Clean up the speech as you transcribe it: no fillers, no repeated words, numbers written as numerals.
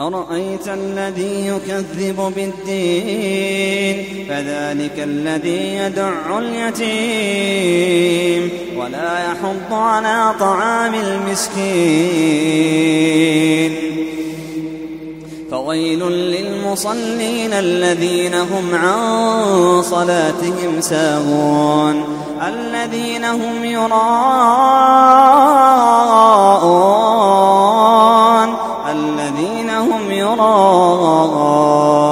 أرأيت الذي يكذب بالدين فذلك الذي يدع اليتيم ولا يحض على طعام المسكين فويل للمصلين الذين هم عن صلاتهم ساهون الذين هم يراءون